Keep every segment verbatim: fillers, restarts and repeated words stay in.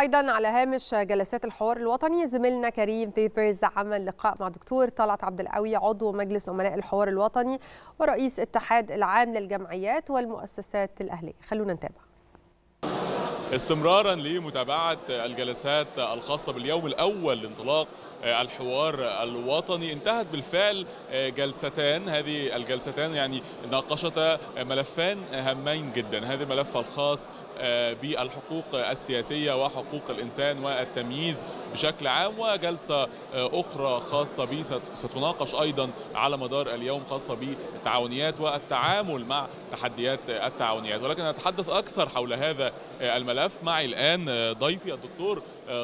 أيضا على هامش جلسات الحوار الوطني زميلنا كريم بيبرز عمل لقاء مع دكتور طلعت عبد القوي عضو مجلس أمناء الحوار الوطني ورئيس الاتحاد العام للجمعيات والمؤسسات الأهلية. خلونا نتابع. استمرارا لمتابعة الجلسات الخاصة باليوم الأول لانطلاق الحوار الوطني، انتهت بالفعل جلستان. هذه الجلستان يعني ناقشتا ملفان هامين جدا، هذا الملف الخاص بالحقوق السياسية وحقوق الإنسان والتمييز بشكل عام، وجلسة أخرى خاصة به ستناقش أيضا على مدار اليوم خاصة بالتعاونيات والتعامل مع تحديات التعاونيات. ولكن هنتحدث أكثر حول هذا الملف. معي الآن ضيفي الدكتور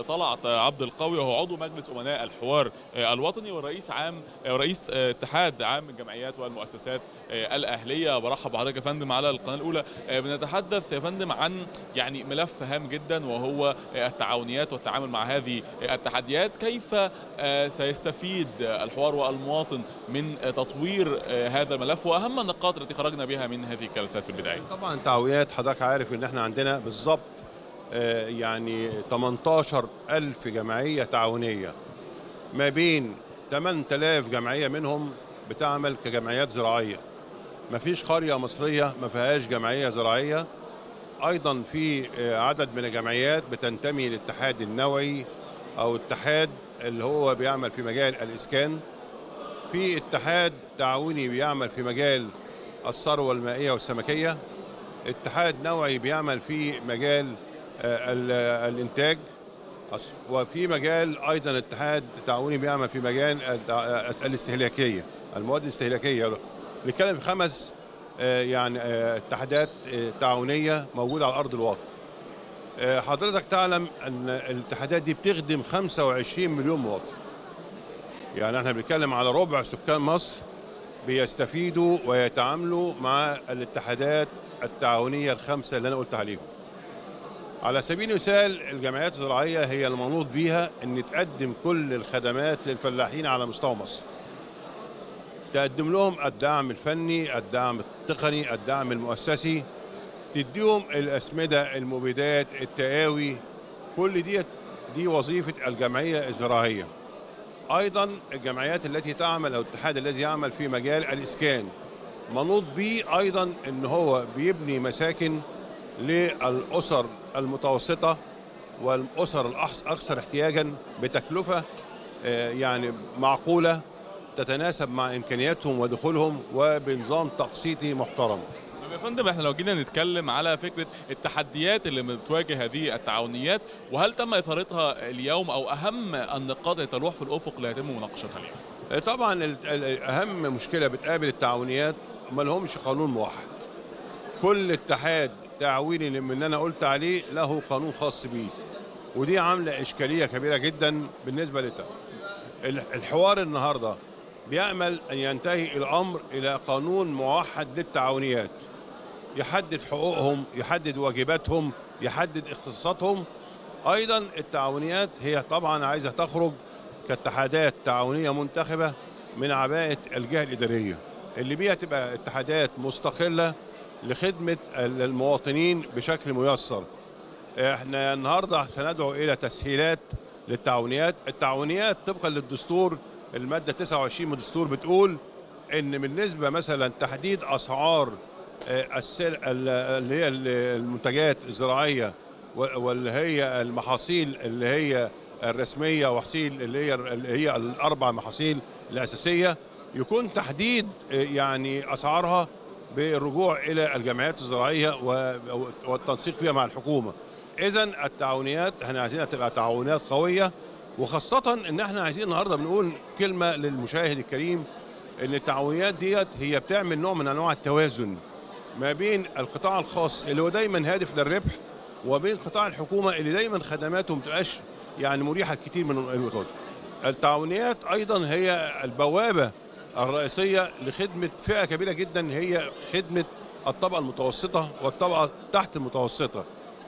طلعت عبد القوي، وهو عضو مجلس أمناء الحوار الوطني ورئيس عام رئيس اتحاد عام الجمعيات والمؤسسات الأهلية. برحب بحضرتك يا فندم على القناة الأولى. بنتحدث يا فندم عن يعني ملف هام جدا وهو التعاونيات والتعامل مع هذه التحديات. كيف سيستفيد الحوار والمواطن من تطوير هذا الملف، وأهم النقاط التي خرجنا بها من هذه الجلسات في البداية؟ طبعا تعاونيات، حضرتك عارف ان احنا عندنا بالظبط يعني ثمانية عشر ألف جمعية تعاونية، ما بين ثمانية آلاف جمعية منهم بتعمل كجمعيات زراعية. ما فيش قرية مصرية ما فيهاش جمعية زراعية. أيضا في عدد من الجمعيات بتنتمي للاتحاد النووي أو الاتحاد اللي هو بيعمل في مجال الإسكان، في اتحاد تعاوني بيعمل في مجال الثروة المائية والسمكية، اتحاد نووي بيعمل في مجال الانتاج، وفي مجال ايضا اتحاد تعاوني بيعمل في مجال الاستهلاكيه المواد الاستهلاكيه. بنتكلم في خمس يعني اتحادات تعاونيه موجوده على ارض الواقع. حضرتك تعلم ان الاتحادات دي بتخدم خمسة وعشرين مليون مواطن، يعني احنا بنتكلم على ربع سكان مصر بيستفيدوا ويتعاملوا مع الاتحادات التعاونيه الخمسه اللي انا قلت عليهم. على سبيل المثال الجمعيات الزراعية هي المنوط بيها أن تقدم كل الخدمات للفلاحين على مستوى مصر، تقدم لهم الدعم الفني، الدعم التقني، الدعم المؤسسي، تديهم الأسمدة، المبيدات، التقاوي، كل دي دي وظيفة الجمعية الزراعية. أيضا الجمعيات التي تعمل أو الاتحاد الذي يعمل في مجال الإسكان منوط بيه أيضا أن هو بيبني مساكن للأسر المتوسطة والأسر الأكثر احتياجا بتكلفة يعني معقولة تتناسب مع إمكانياتهم ودخولهم وبنظام تقسيطي محترم. يا فندم احنا لو جينا نتكلم على فكرة التحديات اللي بتواجه هذه التعاونيات، وهل تم إثارتها اليوم أو أهم النقاط اللي تلوح في الأفق اللي هيتم مناقشتها اليوم؟ طبعا أهم مشكلة بتقابل التعاونيات ما لهمش قانون موحد. كل اتحاد تعاوني اللي انا قلت عليه له قانون خاص بيه، ودي عامله اشكاليه كبيره جدا بالنسبه للتعاون. الحوار النهارده بيامل ان ينتهي الامر الى قانون موحد للتعاونيات يحدد حقوقهم، يحدد واجباتهم، يحدد اختصاصاتهم. ايضا التعاونيات هي طبعا عايزه تخرج كاتحادات تعاونيه منتخبه من عباءه الجهه الاداريه، اللي بيها تبقى اتحادات مستقله لخدمة المواطنين بشكل ميسر. احنا النهارده سندعو الى تسهيلات للتعاونيات. التعاونيات طبقا للدستور المادة تسعة وعشرين من الدستور بتقول ان بالنسبة مثلا تحديد اسعار اللي هي المنتجات الزراعية واللي هي المحاصيل اللي هي الرسمية وحصيل اللي هي اللي هي الاربع محاصيل الاساسية، يكون تحديد يعني اسعارها بالرجوع إلى الجمعيات الزراعية والتنسيق فيها مع الحكومة. إذن التعاونيات احنا عايزينها تبقى تعاونيات قوية، وخاصة إن احنا عايزين النهاردة بنقول كلمة للمشاهد الكريم إن التعاونيات ديت هي بتعمل نوع من أنواع التوازن ما بين القطاع الخاص اللي هو دايما هادف للربح وبين قطاع الحكومة اللي دايما خدماته ما بتبقاش يعني مريحة كتير من الوطن. التعاونيات أيضا هي البوابة الرئيسية لخدمة فئة كبيرة جدا هي خدمة الطبقة المتوسطة والطبقة تحت المتوسطة.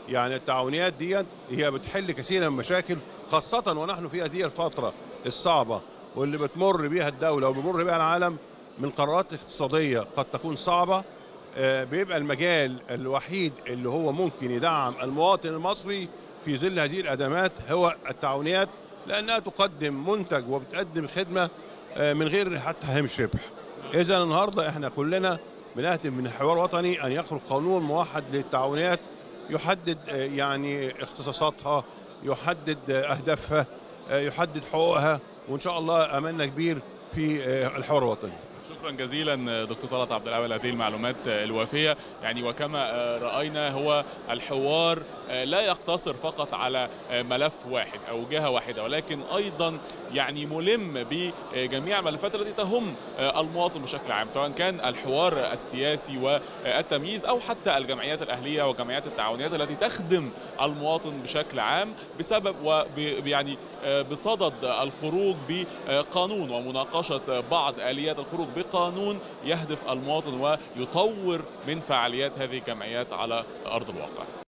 يعني التعاونيات دي هي بتحل كثير من المشاكل، خاصة ونحن في هذه الفترة الصعبة واللي بتمر بها الدولة وبمر بها العالم من قرارات اقتصادية قد تكون صعبة. بيبقى المجال الوحيد اللي هو ممكن يدعم المواطن المصري في ظل هذه الأزمات هو التعاونيات، لأنها تقدم منتج وبتقدم خدمة من غير حتى هامش ربح. إذا النهارده احنا كلنا بنهتم من الحوار الوطني أن يخرج قانون موحد للتعاونيات يحدد يعني اختصاصاتها، يحدد أهدافها، يحدد حقوقها، وإن شاء الله أملنا كبير في الحوار الوطني. شكرا جزيلا دكتور طلعت عبد القوي لهذه المعلومات الوافيه، يعني وكما راينا هو الحوار لا يقتصر فقط على ملف واحد او جهه واحده، ولكن ايضا يعني ملم بجميع الملفات التي تهم المواطن بشكل عام، سواء كان الحوار السياسي والتمييز او حتى الجمعيات الاهليه وجمعيات التعاونيات التي تخدم المواطن بشكل عام بسبب ويعني بصدد الخروج بقانون ومناقشه بعض اليات الخروج قانون يهدف المواطن ويطور من فعاليات هذه الجمعيات على أرض الواقع.